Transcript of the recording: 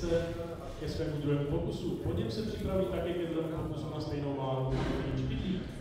se ke svému druhému pokusu. Po něm se připraví také ke druhému pokusu na stejnou váhu, který bydlí.